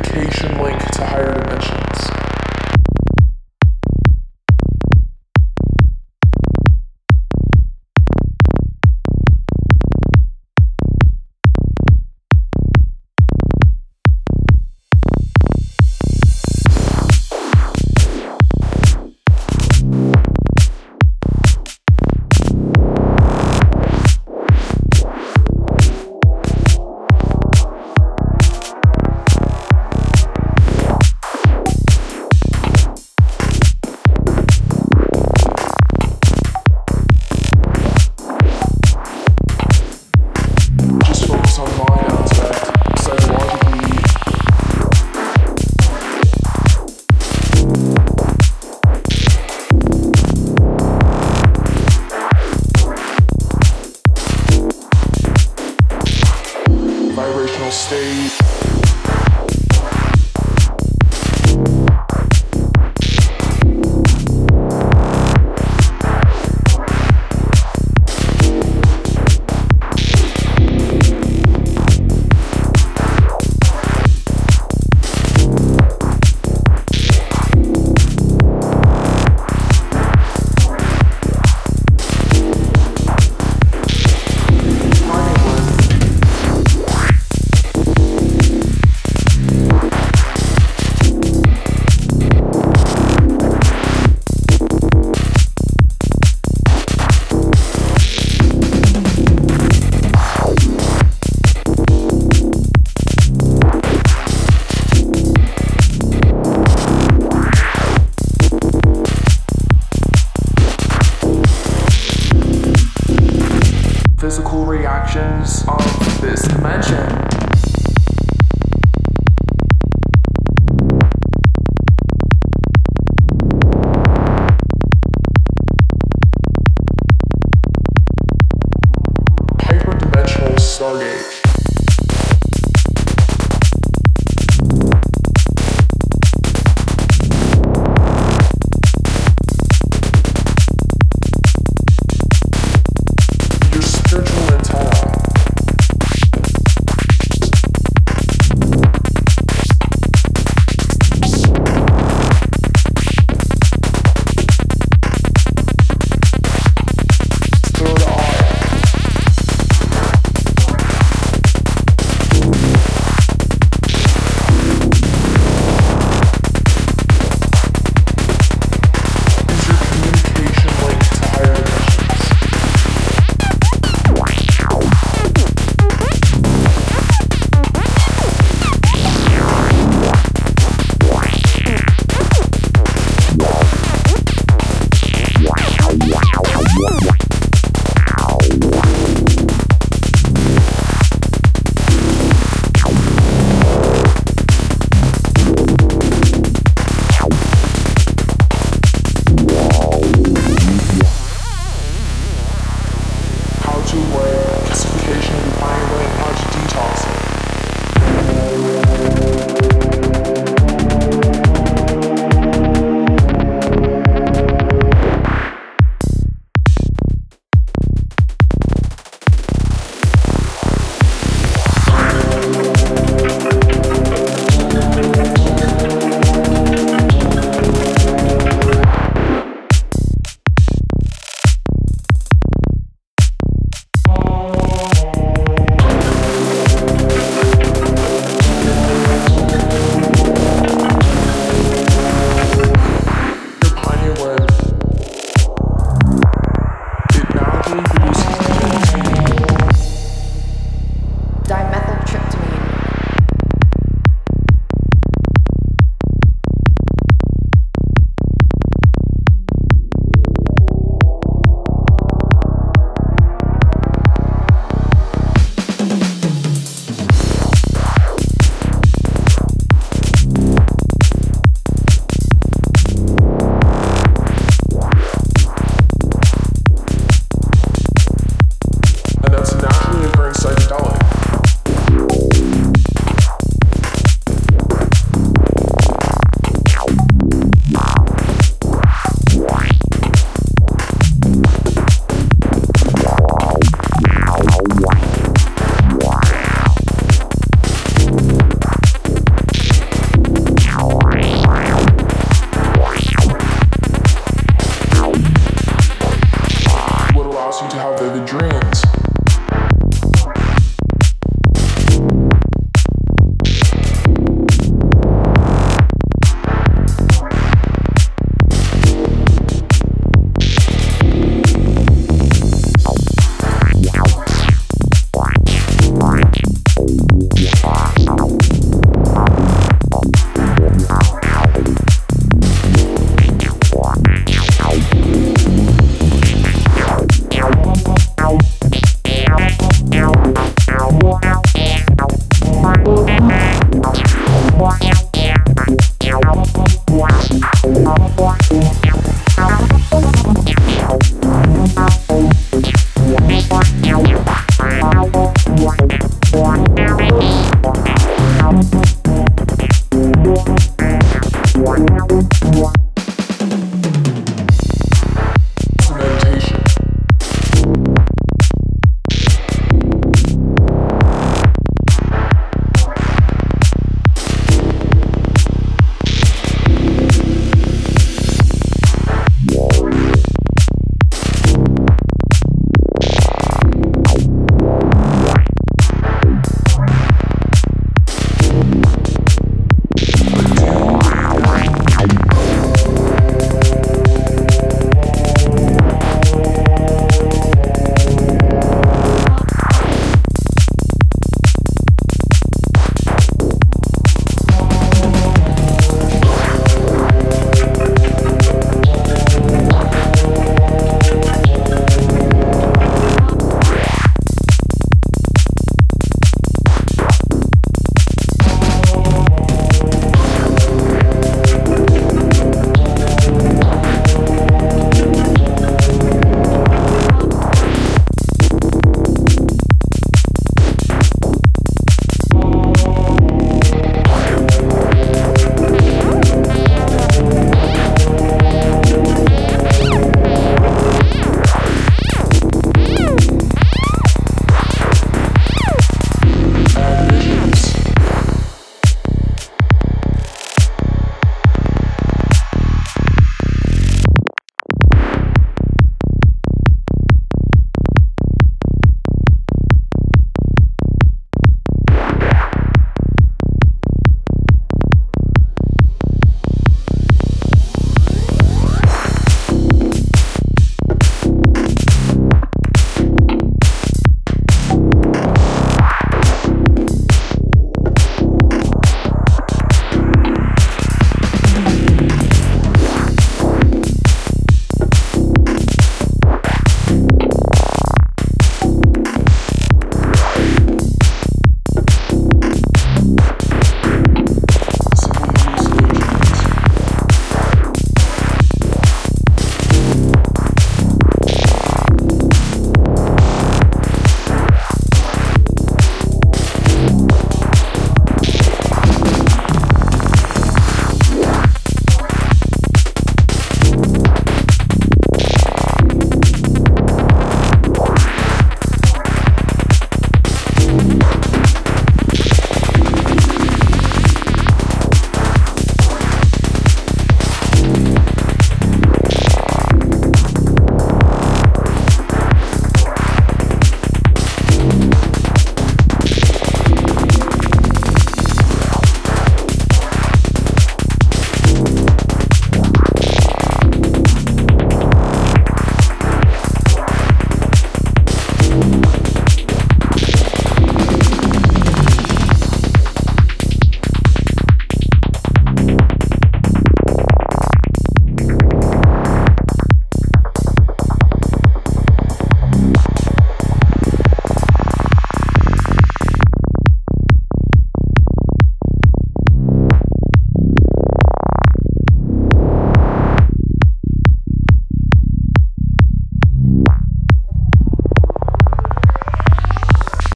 communication link to higher dimensions. Physical reactions of this dimension. Hyperdimensional stargate. Spiritual antenna.